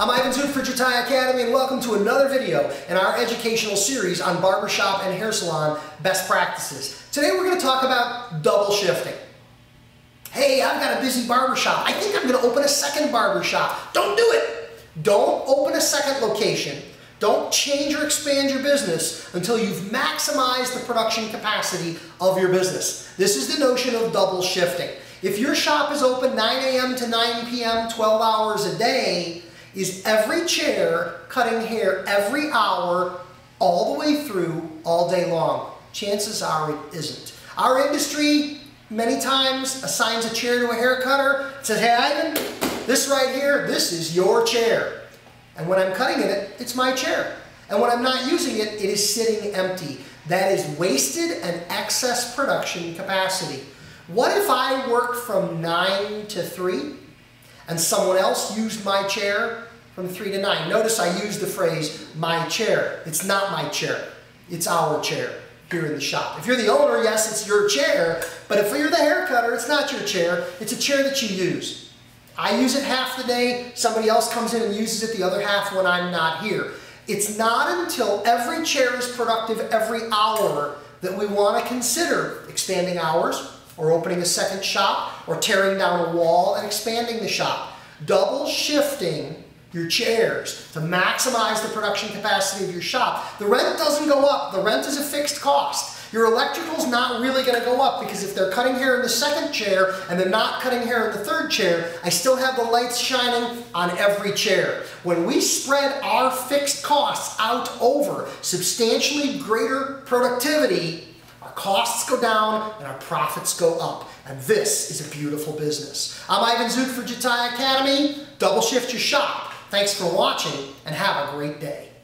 I'm Ivan Zoot for Jatai Academy, and welcome to another video in our educational series on barbershop and hair salon best practices. Today we're going to talk about double shifting. Hey, I've got a busy barbershop. I think I'm going to open a second barbershop. Don't do it! Don't open a second location. Don't change or expand your business until you've maximized the production capacity of your business. This is the notion of double shifting. If your shop is open 9 a.m. to 9 p.m., 12 hours a day, is every chair cutting hair every hour all the way through all day long? Chances are it isn't. Our industry many times assigns a chair to a hair cutter, says, hey Ivan, this right here, this is your chair. And when I'm cutting in it, it's my chair. And when I'm not using it, it is sitting empty. That is wasted and excess production capacity. What if I worked from 9 to 3 and someone else used my chair from 3 to 9? Notice I used the phrase, my chair. It's not my chair. It's our chair here in the shop. If you're the owner, yes, it's your chair. But if you're the hair cutter, it's not your chair. It's a chair that you use. I use it half the day. Somebody else comes in and uses it the other half when I'm not here. It's not until every chair is productive every hour that we want to consider expanding hours, or opening a second shop, or tearing down a wall and expanding the shop. Double shifting your chairs to maximize the production capacity of your shop. The rent doesn't go up. The rent is a fixed cost. Your electrical's not really going to go up, because if they're cutting hair in the second chair and they're not cutting hair in the third chair, I still have the lights shining on every chair. When we spread our fixed costs out over substantially greater productivity, our costs go down and our profits go up. And this is a beautiful business. I'm Ivan Zoot for Jatai Academy. Double shift your shop. Thanks for watching, and have a great day.